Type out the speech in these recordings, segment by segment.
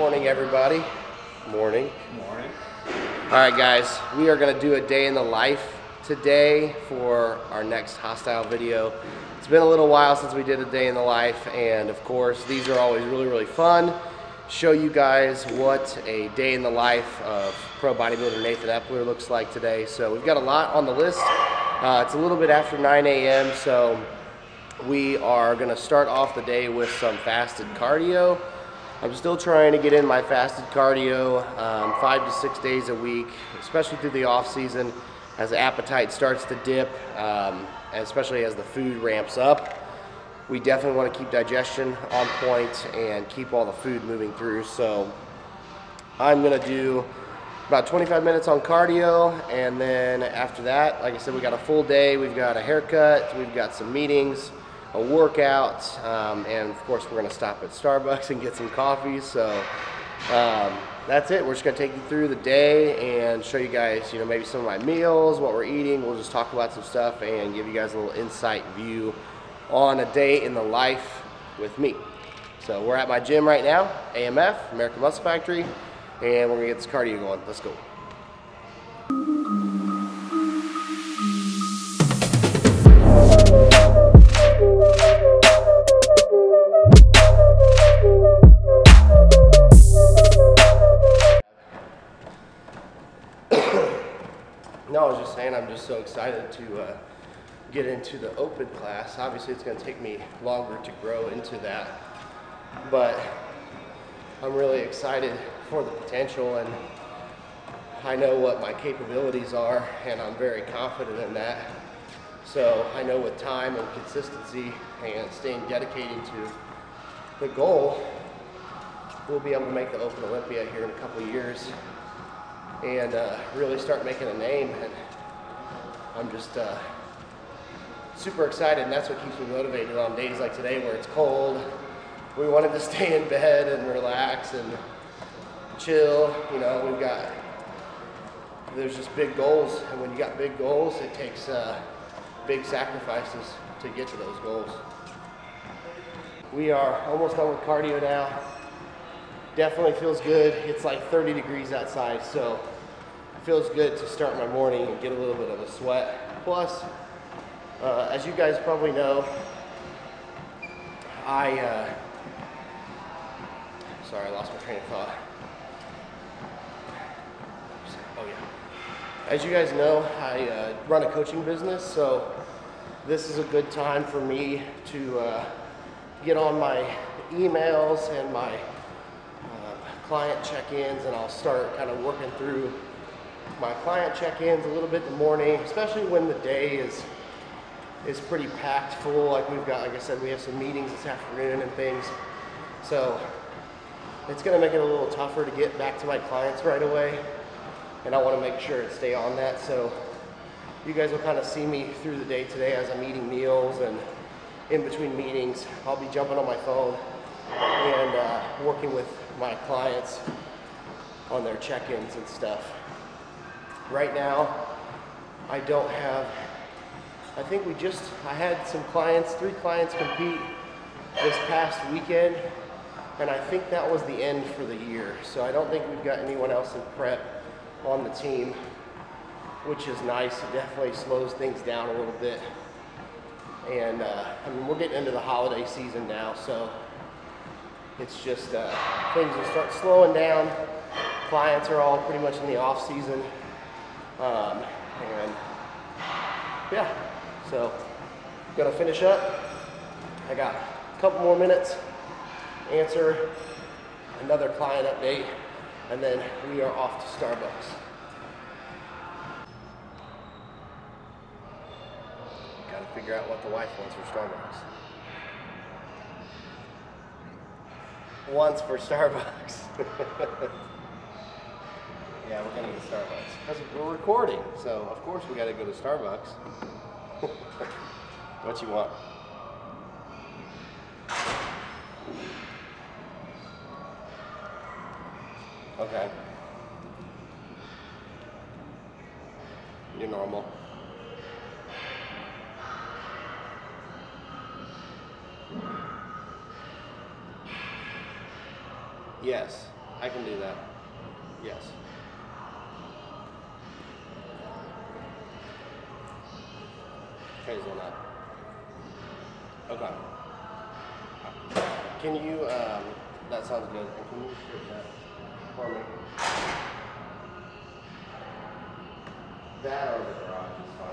Morning, everybody. Morning. Morning. All right, guys, we are going to do a day in the life today for our next Hostile video. It's been a little while since we did a day in the life, and of course, these are always really, really fun. Show you guys what a day in the life of pro bodybuilder Nathan Epler looks like today. So we've got a lot on the list. It's a little bit after 9 a.m., so we are going to start off the day with some fasted cardio. I'm still trying to get in my fasted cardio 5 to 6 days a week, especially through the off season as the appetite starts to dip, especially as the food ramps up. We definitely want to keep digestion on point and keep all the food moving through. So I'm going to do about 25 minutes on cardio, and then after that, like I said, we got a full day. We've got a haircut, we've got some meetings, a workout, and of course we're gonna stop at Starbucks and get some coffee. So that's it. We're just gonna take you through the day and show you guys, you know, maybe some of my meals, what we're eating. We'll just talk about some stuff and give you guys a little insight view on a day in the life with me. So we're at my gym right now, AMF, American Muscle Factory, and we're gonna get this cardio going. Let's go. No, I was just saying, I'm just so excited to get into the open class. Obviously, it's going to take me longer to grow into that, but I'm really excited for the potential, and I know what my capabilities are, and I'm very confident in that. So I know with time and consistency and staying dedicated to the goal, we'll be able to make the Open Olympia here in a couple of years and really start making a name. And I'm just super excited, and that's what keeps me motivated on days like today where it's cold. We wanted to stay in bed and relax and chill. You know, we've got, there's just big goals, and when you got big goals, it takes big sacrifices to get to those goals. We are almost done with cardio now. Definitely feels good. It's like 30 degrees outside, so it feels good to start my morning and get a little bit of a sweat. Plus, as you guys probably know, sorry, I lost my train of thought. Oh yeah. As you guys know, I run a coaching business, so this is a good time for me to get on my emails and my client check-ins, and I'll start kind of working through my client check-ins a little bit in the morning, especially when the day is pretty packed full. Like we've got, like I said, we have some meetings this afternoon and things. So it's gonna make it a little tougher to get back to my clients right away, and I wanna make sure and stay on that. So you guys will kind of see me through the day today as I'm eating meals, and in between meetings, I'll be jumping on my phone and working with my clients on their check-ins and stuff. Right now, I don't have, I think we just, I had some clients, 3 clients compete this past weekend, and I think that was the end for the year. So I don't think we've got anyone else in prep on the team, which is nice. It definitely slows things down a little bit. And I mean, we're getting into the holiday season now, so it's just, things will start slowing down. Clients are all pretty much in the off season. And yeah, so gonna finish up. I got a couple more minutes, answer another client update, and then we are off to Starbucks. Gotta figure out what the wife wants for Starbucks. Once for Starbucks. Yeah, we're gonna go to Starbucks because we're recording, so of course we gotta go to Starbucks. What you want? Okay. You're normal. Yes. I can do that. Yes. Crazy or not. Okay. Can you, that sounds good. Can you shift that for me? That or the garage is fine.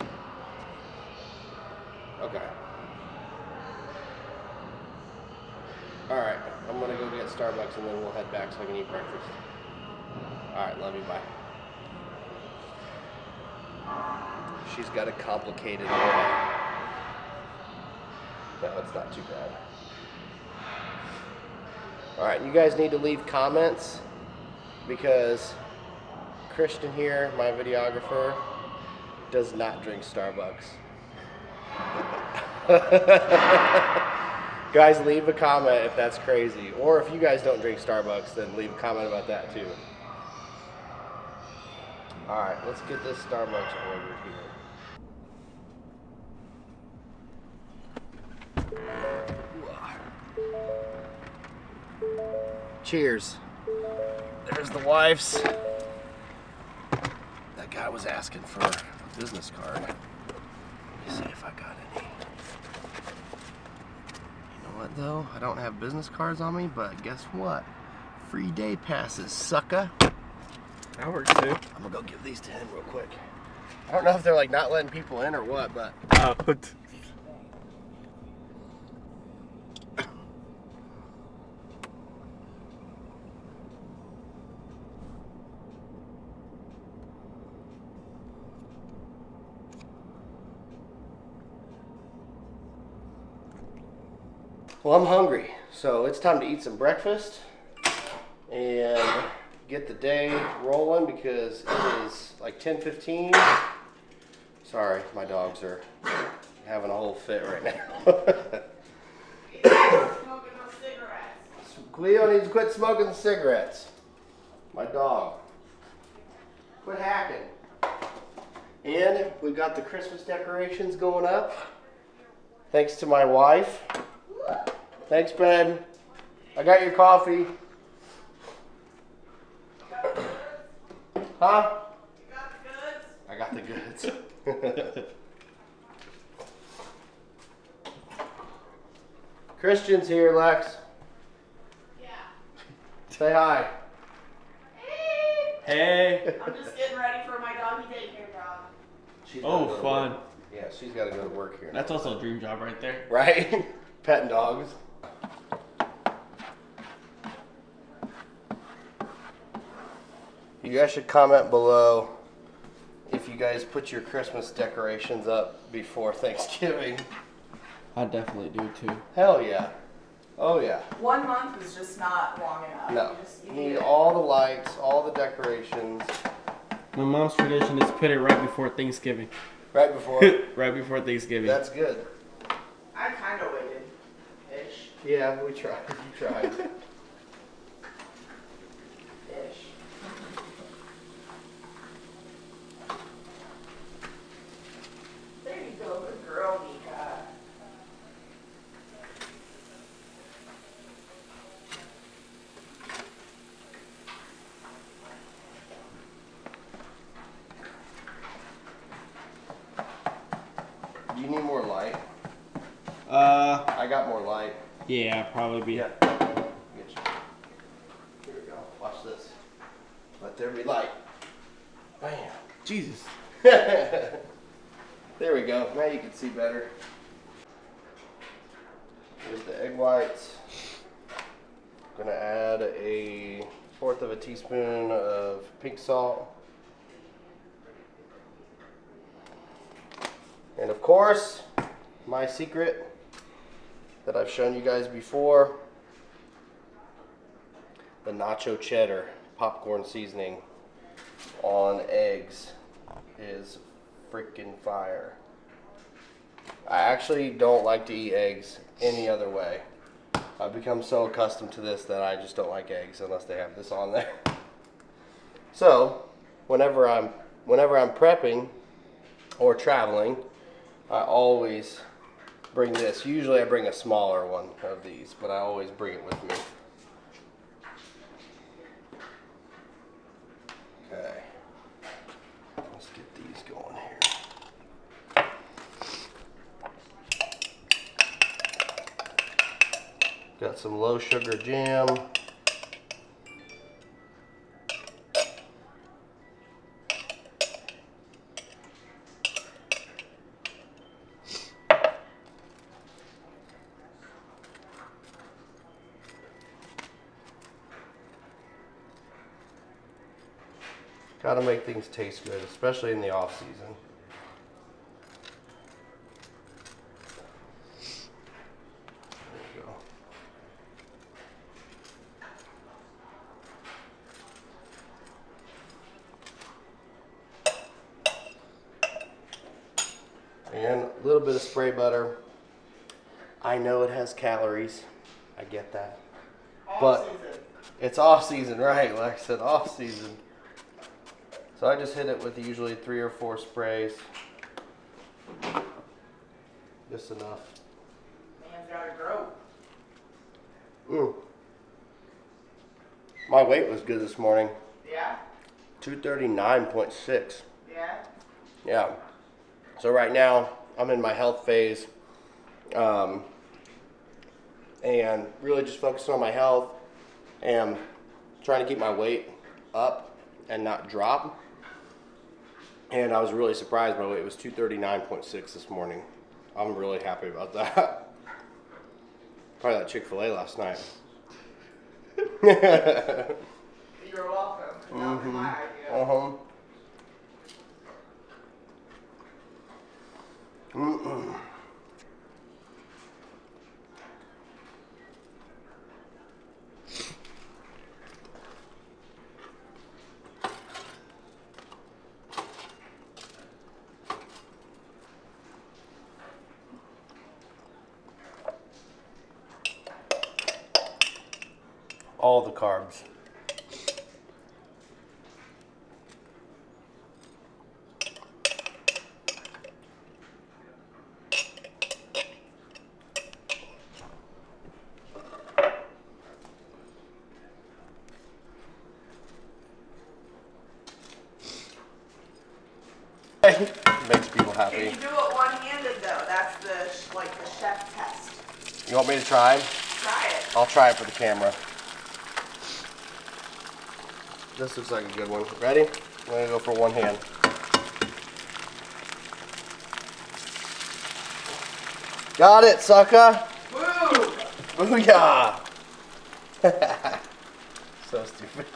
Yeah. Okay. Alright, I'm gonna go get Starbucks and then we'll head back so I can eat breakfast. Alright, love you, bye. She's got a complicated order. No, it's not too bad. Alright, you guys need to leave comments because Christian here, my videographer, does not drink Starbucks. Guys, leave a comment if that's crazy. Or if you guys don't drink Starbucks, then leave a comment about that too. Alright, let's get this Starbucks ordered here. Cheers. There's the wife's. That guy was asking for a business card. Let me see if I got any. You know what though? I don't have business cards on me, but guess what? Free day passes, sucker. That works too. I'm gonna go give these to him real quick. I don't know if they're like not letting people in or what, but. Well, I'm hungry, so it's time to eat some breakfast and get the day rolling because it is like 10:15. Sorry, my dogs are having a whole fit right now. Cleo needs to quit smoking cigarettes. My dog. Quit hacking. And we've got the Christmas decorations going up. Thanks to my wife. Thanks, babe. I got your coffee. Huh? You got the goods? I got the goods. Christian's here, Lex. Yeah. Say hi. Hey. Hey. I'm just getting ready for my doggy daycare job. She's oh, fun. Work. Yeah, she's got to go to work here. That's also a dream job right there. Right? Petting dogs. You guys should comment below if you guys put your Christmas decorations up before Thanksgiving. I definitely do too. Hell yeah. Oh yeah. 1 month is just not long enough. No. You need all the lights, all the decorations. My mom's tradition is put it right before Thanksgiving. Right before? Right before Thanksgiving. That's good. I kind of waited. Ish. Yeah, we tried. You tried. Ish. There you go, good girl, Mika. Do you need more light? I got more light. Yeah, probably be. Yeah. Get you. Here we go. Watch this. Let there be light. Bam. Jesus. There we go. Now you can see better. Here's the egg whites. I'm gonna add 1/4 teaspoon of pink salt. And of course, my secret that I've shown you guys before, the nacho cheddar popcorn seasoning on eggs is freaking fire. I actually don't like to eat eggs any other way. I've become so accustomed to this that I just don't like eggs unless they have this on there. So, whenever I'm prepping or traveling, I always bring this. Usually I bring a smaller one of these, but I always bring it with me. some low sugar jam. Gotta make things taste good, especially in the off season. Spray butter. I know it has calories. I get that. But it's off season, right? Like I said, off season. So I just hit it with usually 3 or 4 sprays. Just enough. Man's gotta grow. Ooh. My weight was good this morning. Yeah. 239.6. Yeah. Yeah. So right now, I'm in my health phase, and really just focusing on my health and trying to keep my weight up and not drop. And I was really surprised by it. It was 239.6 this morning. I'm really happy about that. Probably that Chick-fil-A last night. You're welcome. That was my idea. All the carbs. Makes people happy. Can you do it one-handed though? That's the like the chef test. You want me to try? Try it. I'll try it for the camera. This looks like a good one. Ready? I'm gonna go for one hand. Got it, sucker! Woo! Booyah! So stupid.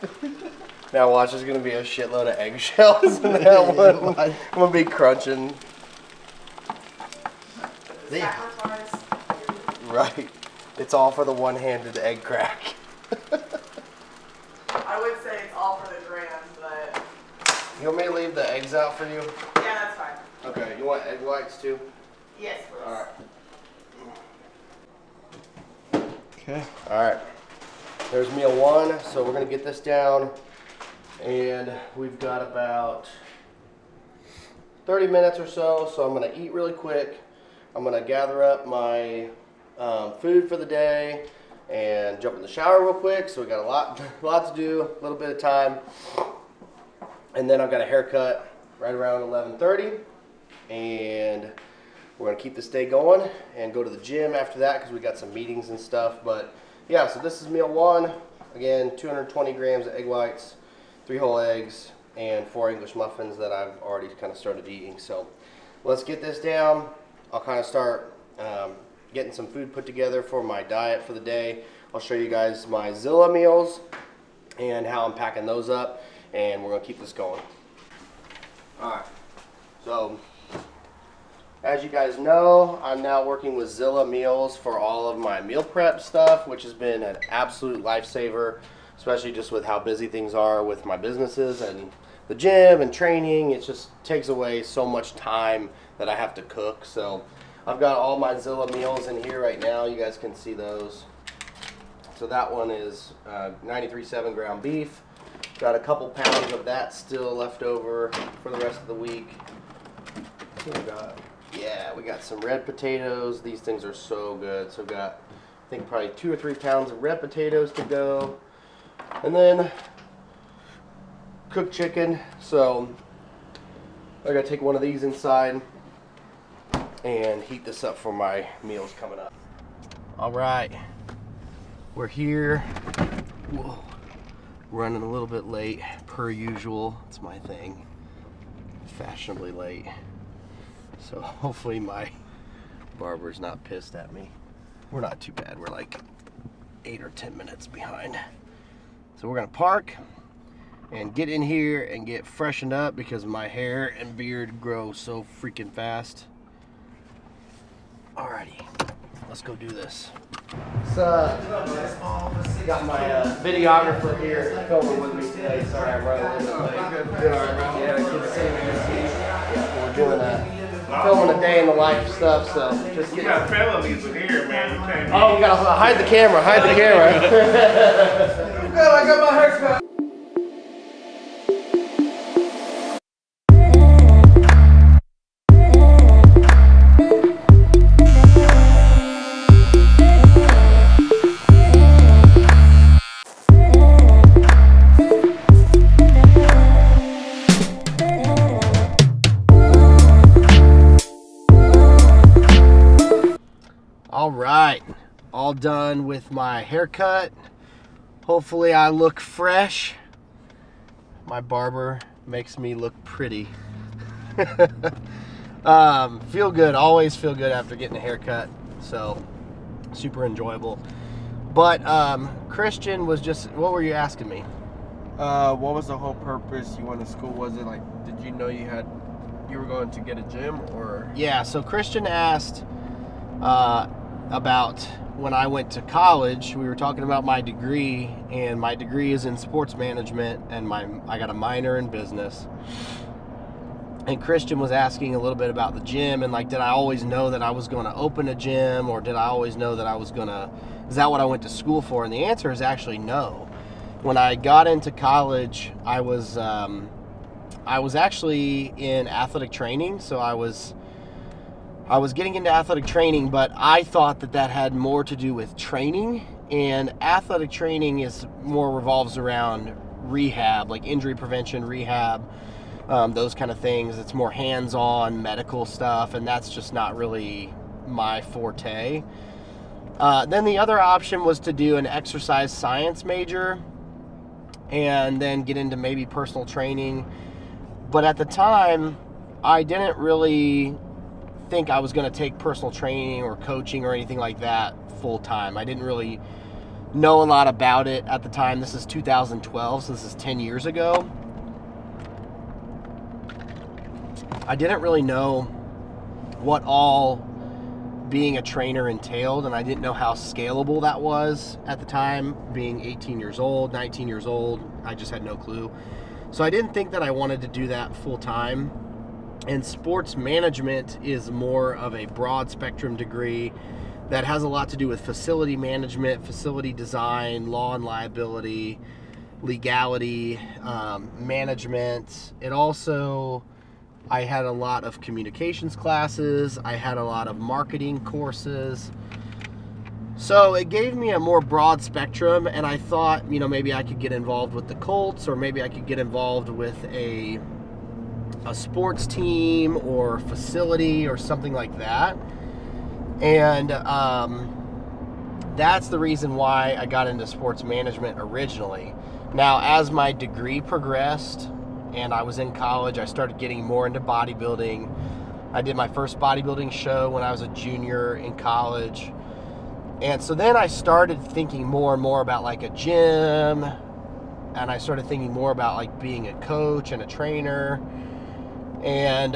Now watch, there's gonna be a shitload of eggshells in that one. I'm gonna be crunching. Right. It's all for the one-handed egg crack. I would say it's all for the gram, but... You want me to leave the eggs out for you? Yeah, that's fine. Okay, you want egg whites too? Yes, please. All right. Okay. All right. There's meal one, so we're gonna get this down. And we've got about 30 minutes or so, so I'm going to eat really quick. I'm going to gather up my food for the day and jump in the shower real quick. So we got a lot to do, a little bit of time. And then I've got a haircut right around 11:30. And we're going to keep this day going and go to the gym after that because we got some meetings and stuff. But yeah, so this is meal one. Again, 220 grams of egg whites. 3 whole eggs and 4 English muffins that I've already kind of started eating. So let's get this down. I'll kind of start getting some food put together for my diet for the day. I'll show you guys my Zilla meals and how I'm packing those up, and we're gonna keep this going. All right, so as you guys know, I'm now working with Zilla Meals for all of my meal prep stuff, which has been an absolute lifesaver. Especially just with how busy things are with my businesses and the gym and training. It just takes away so much time that I have to cook. So I've got all my Zilla meals in here right now. You guys can see those. So that one is 93.7 ground beef. Got a couple pounds of that still left over for the rest of the week. We got some red potatoes. These things are so good. So got, I think, probably 2 or 3 pounds of red potatoes to go. And then cooked chicken, so I gotta take one of these inside and heat this up for my meals coming up. All right, We're here. Whoa. Running a little bit late, per usual. It's my thing. Fashionably late. So hopefully my barber's not pissed at me. We're not too bad. We're like 8 or 10 minutes behind. So we're gonna park and get in here and get freshened up because my hair and beard grow so freaking fast. Alrighty, let's go do this. So, got my videographer here filming with me today. Sorry, I'm running a little bit late. Yeah, good to see you. We're doing filming a day in the life stuff, so just get. You got felonies in here, man. Oh, we gotta hide the camera. Hide the camera. Good, I got my haircut. All done with my haircut. Hopefully I look fresh. My barber makes me look pretty. Feel good, always feel good after getting a haircut, so super enjoyable. But Christian was just, what were you asking me? What was the whole purpose you went to school? Was it like, did you know you were going to get a gym or? Yeah, so Christian asked about when I went to college. We were talking about my degree, and my degree is in sports management, and I got a minor in business. And Christian was asking a little bit about the gym, and like, did I always know that I was going to open a gym, or did I always know that I was going to, is that what I went to school for? And the answer is actually no. When I got into college, I was actually in athletic training, so I was getting into athletic training, but I thought that that had more to do with training, and athletic training is more revolves around rehab, like injury prevention, rehab, those kind of things. It's more hands-on medical stuff, and that's just not really my forte. Then the other option was to do an exercise science major and then get into maybe personal training. But at the time, I didn't really think I was going to take personal training or coaching or anything like that full time. I didn't really know a lot about it at the time. This is 2012, so this is 10 years ago. I didn't really know what all being a trainer entailed, and I didn't know how scalable that was at the time, being 18 years old, 19 years old. I just had no clue. So I didn't think that I wanted to do that full time. And sports management is more of a broad spectrum degree that has a lot to do with facility management, facility design, law and liability, legality, management. It also, I had a lot of communications classes. I had a lot of marketing courses. So it gave me a more broad spectrum, and I thought, you know, maybe I could get involved with the Colts, or maybe I could get involved with a sports team or facility or something like that. And that's the reason why I got into sports management originally. Now, as my degree progressed and I was in college, I started getting more into bodybuilding. I did my first bodybuilding show when I was a junior in college. And so then I started thinking more and more about like a gym, and I started thinking more about like being a coach and a trainer. And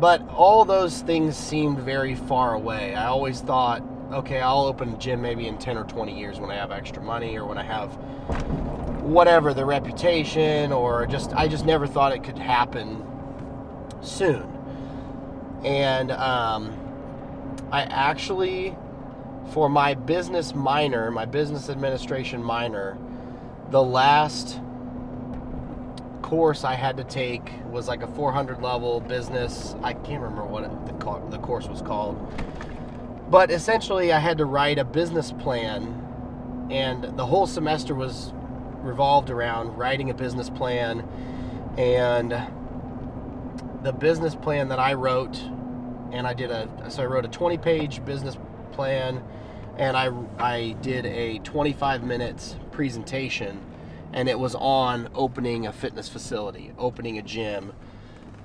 but all those things seemed very far away. I always thought, okay, I'll open a gym maybe in 10 or 20 years when I have extra money, or when I have whatever, the reputation, or I just never thought it could happen soon. And I actually, for my business minor, my business administration minor, the last course I had to take was like a 400 level business. I can't remember what the course was called, but essentially I had to write a business plan, and the whole semester was revolved around writing a business plan. And the business plan that I wrote, and I wrote a 20-page business plan. and I did a 25-minute presentation, and it was on opening a fitness facility, opening a gym.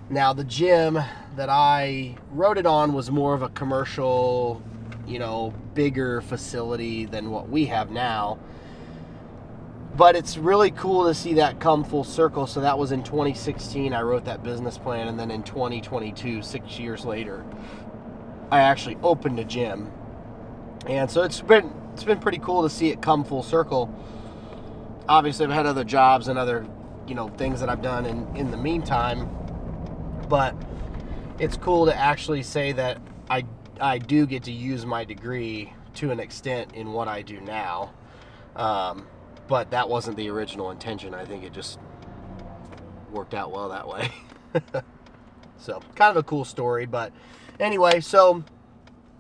Now, the gym that I wrote it on was more of a commercial, you know, bigger facility than what we have now. But it's really cool to see that come full circle. So that was in 2016, I wrote that business plan, and then in 2022, 6 years later, I actually opened a gym. And so it's been pretty cool to see it come full circle. Obviously, I've had other jobs and other, you know, things that I've done in the meantime, but it's cool to actually say that I do get to use my degree to an extent in what I do now. But that wasn't the original intention. I think it just worked out well that way. So, kind of a cool story, but anyway, so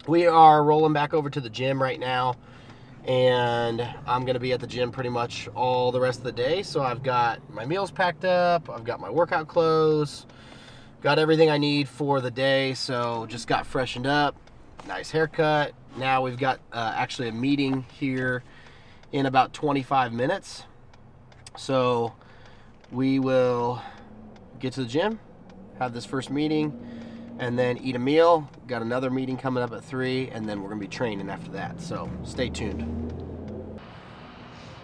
we are rolling back over to the gym right now, and I'm gonna be at the gym pretty much all the rest of the day. So I've got my meals packed up, I've got my workout clothes, got everything I need for the day. So just got freshened up, nice haircut. Now we've got actually a meeting here in about 25 minutes. So we will get to the gym, have this first meeting, and then eat a meal. Got another meeting coming up at 3, and then we're gonna be training after that. So stay tuned.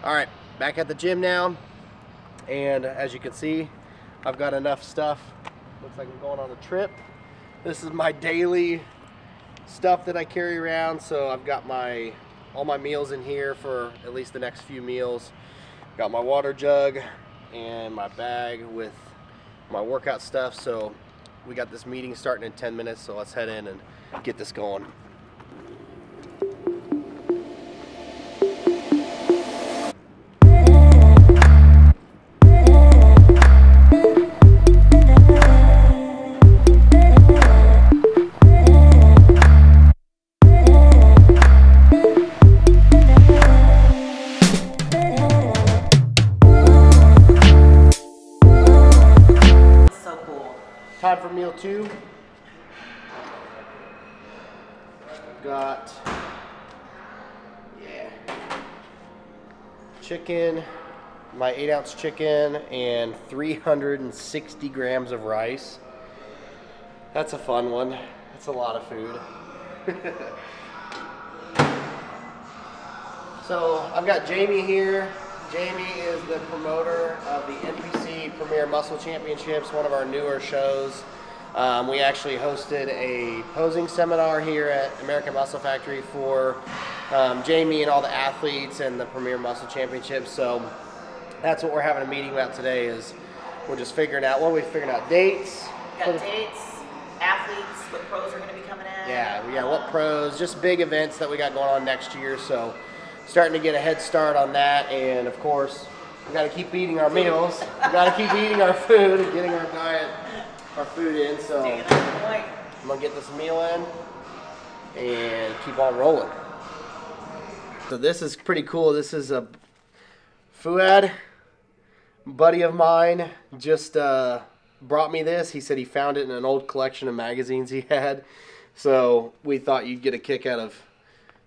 All right, back at the gym now. And as you can see, I've got enough stuff. Looks like I'm going on a trip. This is my daily stuff that I carry around. So I've got my all my meals in here for at least the next few meals. Got my water jug and my bag with my workout stuff. So we got this meeting starting in 10 minutes, so let's head in and get this going. Meal 2, got chicken, my 8-ounce chicken, and 360 grams of rice. That's a fun one. That's a lot of food. So I've got Jamie here. Jamie is the promoter of the NPC Premier Muscle Championships, one of our newer shows. We actually hosted a posing seminar here at American Muscle Factory for Jamie and all the athletes and the Premier Muscle Championships. So that's what we're having a meeting about today. Is we're just figuring out what dates. Got dates, athletes, what pros are going to be coming in. Yeah, what pros, just big events that we got going on next year. So starting to get a head start on that, and of course, we got to keep eating our meals. We got to keep eating our food and getting our diet. Our food in, so I'm gonna get this meal in and keep on rolling. So this is pretty cool. This is a Fouad, buddy of mine, just brought me this. He said he found it in an old collection of magazines he had, so we thought you'd get a kick out of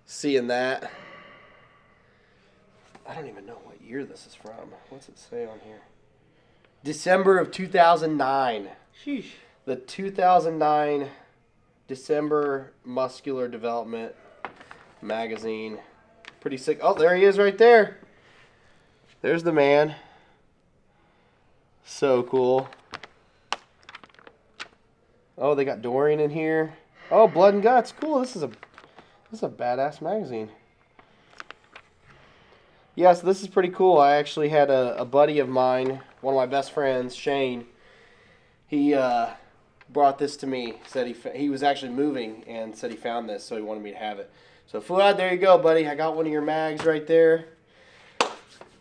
seeing that. I don't even know what year this is from. What's it say on here? December of 2009. Sheesh. The 2009 December Muscular Development magazine. Pretty sick. Oh, there he is right there. There's the man. So cool. Oh, they got Dorian in here. Oh, Blood and Guts. Cool. This is a badass magazine. Yeah, so this is pretty cool. I actually had a buddy of mine, one of my best friends, Shane. He brought this to me, said he was actually moving and said he found this, so he wanted me to have it. So Fouad, there you go, buddy. I got one of your mags right there.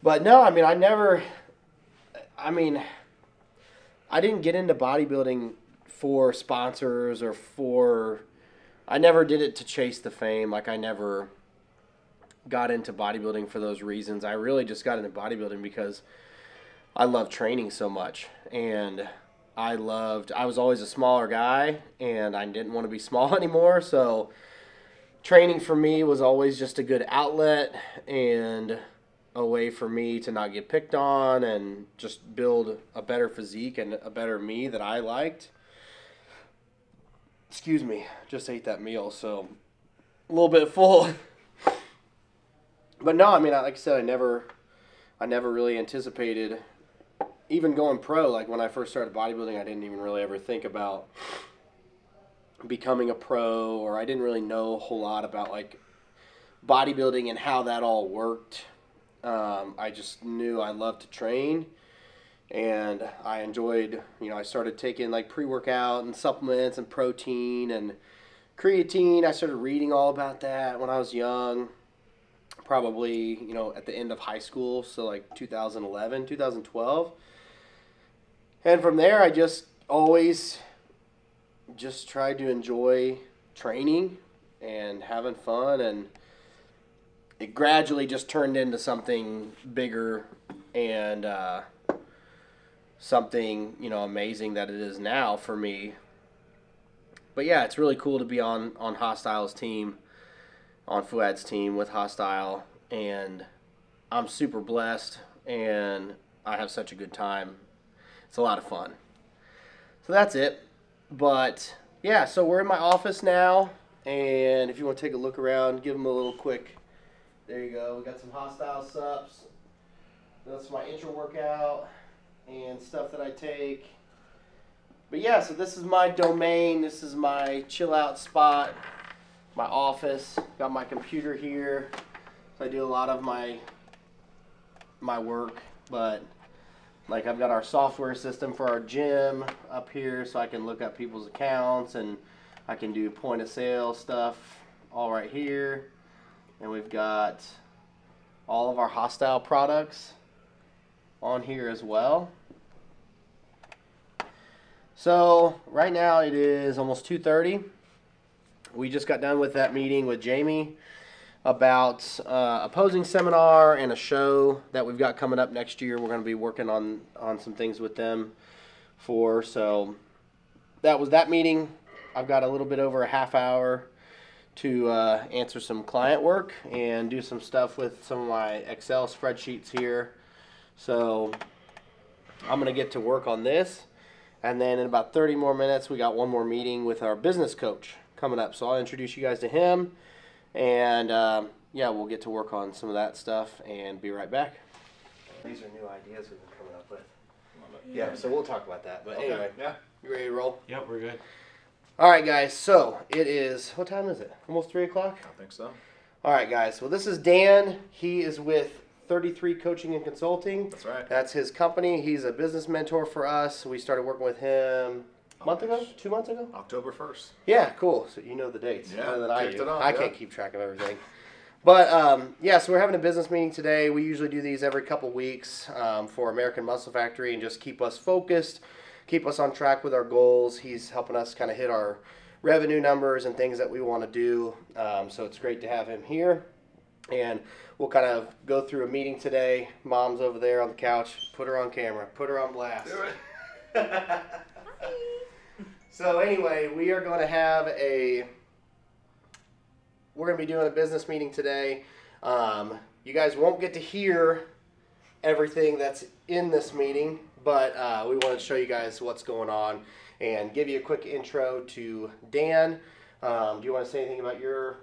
But no, I mean, I didn't get into bodybuilding for sponsors or for, I never did it to chase the fame. Like I never got into bodybuilding for those reasons. I really just got into bodybuilding because I love training so much, and I was always a smaller guy, and I didn't want to be small anymore, so training for me was always just a good outlet and a way for me to not get picked on and just build a better physique and a better me that I liked. Excuse me, just ate that meal, so a little bit full. But no, I mean, like I said, I never really anticipated even going pro. Like when I first started bodybuilding, I didn't even really ever think about becoming a pro, or I didn't really know a whole lot about like bodybuilding and how that all worked. I just knew I loved to train, and I enjoyed, you know, I started taking like pre-workout and supplements and protein and creatine. I started reading all about that when I was young, probably, you know, at the end of high school, so like 2011, 2012. And from there, I just always just tried to enjoy training and having fun, and it gradually just turned into something bigger and something, you know, amazing that it is now for me. But yeah, it's really cool to be on Hostile's team, on Fouad's team with Hostile, and I'm super blessed, and I have such a good time. It's a lot of fun. So that's it. But yeah, so we're in my office now, and if you want to take a look around, give them a little quick. There you go. We got some Hostile sups. That's my intro workout and stuff that I take. But yeah, so this is my domain. This is my chill out spot, my office. Got my computer here. So I do a lot of my work, but like I've got our software system for our gym up here, so I can look up people's accounts and I can do point of sale stuff all right here. And we've got all of our Hostile products on here as well. So right now it is almost 2:30. We just got done with that meeting with Jamie about a posing seminar and a show that we've got coming up next year. We're going to be working on some things with them for. So that was that meeting. I've got a little bit over a half hour to answer some client work and do some stuff with some of my Excel spreadsheets here. So I'm gonna get to work on this, and then in about 30 more minutes we got one more meeting with our business coach coming up, so I'll introduce you guys to him, and yeah, we'll get to work on some of that stuff and be right back. These are new ideas we've been coming up with. Yeah, so we'll talk about that, but okay. Anyway, yeah, you ready to roll? Yep, we're good. All right, guys, so it is, what time is it? Almost 3 o'clock? I think so. All right, guys, well, this is Dan. He is with 33 Coaching and Consulting. That's right. That's his company. He's a business mentor for us. We started working with him a month ago, 2 months ago? October 1st. Yeah, cool. So you know the dates. Yeah, than I do. I can't keep track of everything. But, yeah, so we're having a business meeting today. We usually do these every couple weeks for American Muscle Factory, and just keep us focused, keep us on track with our goals. He's helping us kind of hit our revenue numbers and things that we want to do. So it's great to have him here. And we'll kind of go through a meeting today. Mom's over there on the couch. Put her on camera. Put her on blast. Do it. So anyway, we are going to have a, we're going to be doing a business meeting today. You guys won't get to hear everything that's in this meeting, but we want to show you guys what's going on and give you a quick intro to Dan. Do you want to say anything about your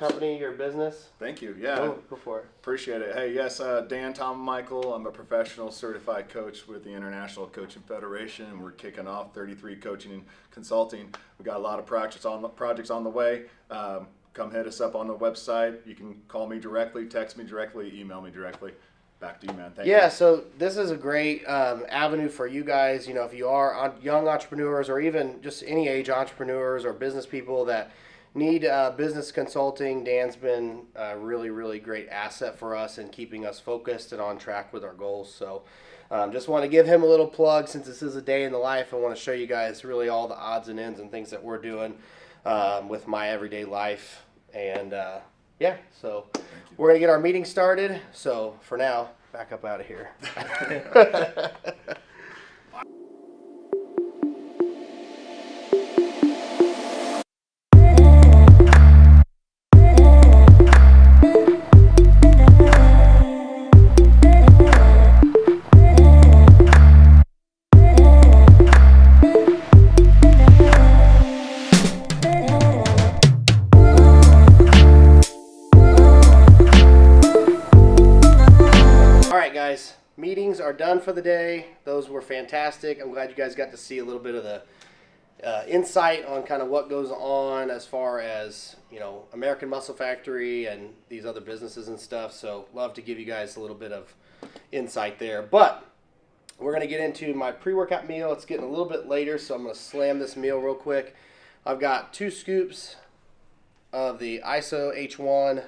company, your business? Thank you. Yeah, go for it. Appreciate it. Hey, yes, Dan Tom-Michael. I'm a professional certified coach with the International Coaching Federation. We're kicking off 33 Coaching and Consulting. We got a lot of projects on the way. Come hit us up on the website. You can call me directly, text me directly, email me directly. Back to you, man. Thank you. Yeah, so this is a great avenue for you guys. You know, if you are young entrepreneurs, or even just any age entrepreneurs or business people that need business consulting, Dan's been a really, really great asset for us in keeping us focused and on track with our goals. So just want to give him a little plug, since this is a day in the life. I want to show you guys really all the odds and ends and things that we're doing with my everyday life. And yeah, so we're going to get our meeting started. So for now, back up out of here. All right, guys, meetings are done for the day. Those were fantastic. I'm glad you guys got to see a little bit of the insight on kind of what goes on as far as, you know, American Muscle Factory and these other businesses and stuff. So love to give you guys a little bit of insight there. But we're going to get into my pre-workout meal. It's getting a little bit later, so I'm going to slam this meal real quick. I've got 2 scoops of the ISO H1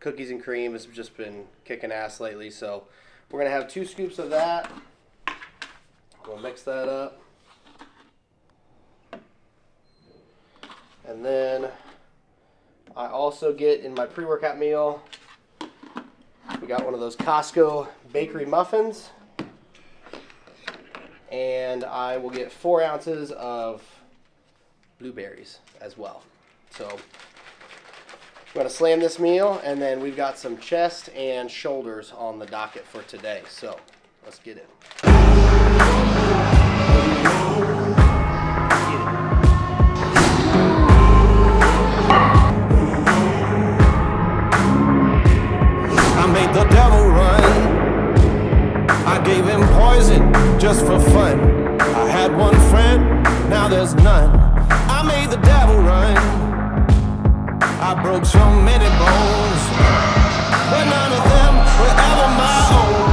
cookies and cream. It's just been kicking ass lately, so we're going to have 2 scoops of that. We'll mix that up. And then I also get in my pre-workout meal, we got one of those Costco bakery muffins. And I will get 4 ounces of blueberries as well. So I'm going to slam this meal, and then we've got some chest and shoulders on the docket for today. So let's get it. The devil run. I gave him poison just for fun. I had one friend, now there's none. I made the devil run. I broke so many bones, but none of them were ever my own.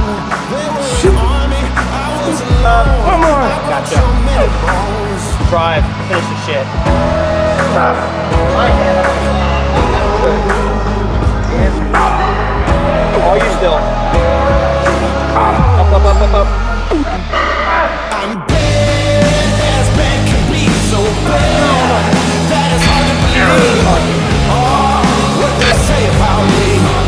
They were an army, I was alone. One more. I broke gotcha. So many bones. Drive, finish the shit. Are you still? Up, up, up, up, up. I'm bad as bad can be, so bad that it's hard to believe. Oh, what they say about me. I'm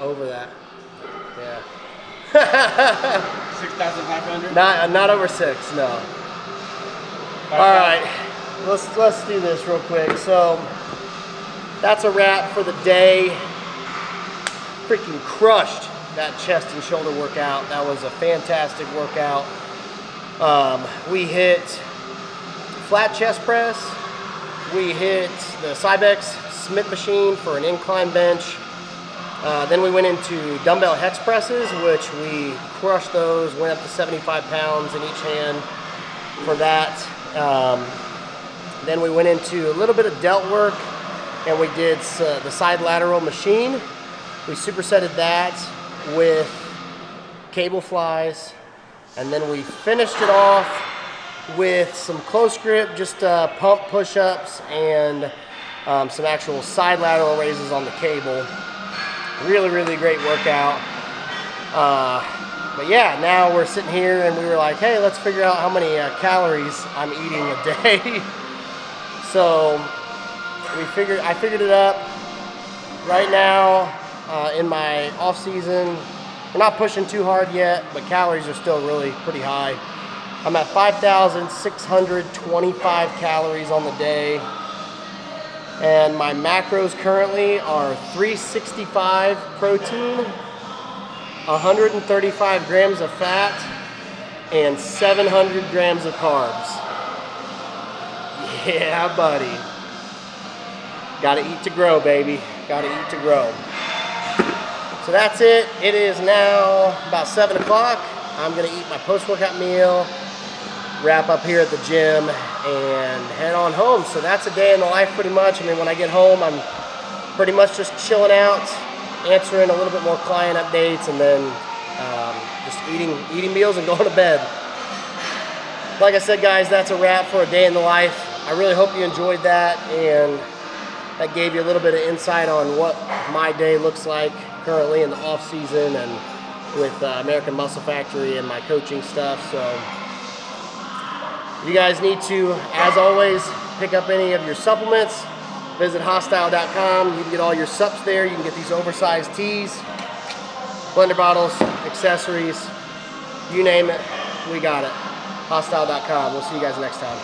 over that, yeah. 6,500. Not over 6, no. 5, all right, let's do this real quick. So that's a wrap for the day. Freaking crushed that chest and shoulder workout. That was a fantastic workout. We hit flat chest press. We hit the Cybex Smith machine for an incline bench. Then we went into dumbbell hex presses, which we crushed those, went up to 75 pounds in each hand for that. Then we went into a little bit of delt work, and we did the side lateral machine. We supersetted that with cable flies, and then we finished it off with some close grip, just pump push-ups, and some actual side lateral raises on the cable. Really, really great workout. But yeah, now we're sitting here and we were like, hey, let's figure out how many calories I'm eating a day. So I figured it up. Right now, in my off season, we're not pushing too hard yet, but calories are still really pretty high. I'm at 5,625 calories on the day. And my macros currently are 365 protein, 135 grams of fat, and 700 grams of carbs. Yeah, buddy. Gotta eat to grow, baby. Gotta eat to grow. So that's it. It is now about 7 o'clock. I'm gonna eat my post-workout meal, wrap up here at the gym, and head on home. So that's a day in the life pretty much. I mean, when I get home, I'm pretty much just chilling out, answering a little bit more client updates, and then just eating meals and going to bed. Like I said, guys, that's a wrap for a day in the life. I really hope you enjoyed that, and that gave you a little bit of insight on what my day looks like currently in the off season and with American Muscle Factory and my coaching stuff. So you guys need to, as always, pick up any of your supplements. Visit hostile.com. You can get all your subs there. You can get these oversized tees, blender bottles, accessories, you name it, we got it. Hostile.com. We'll see you guys next time.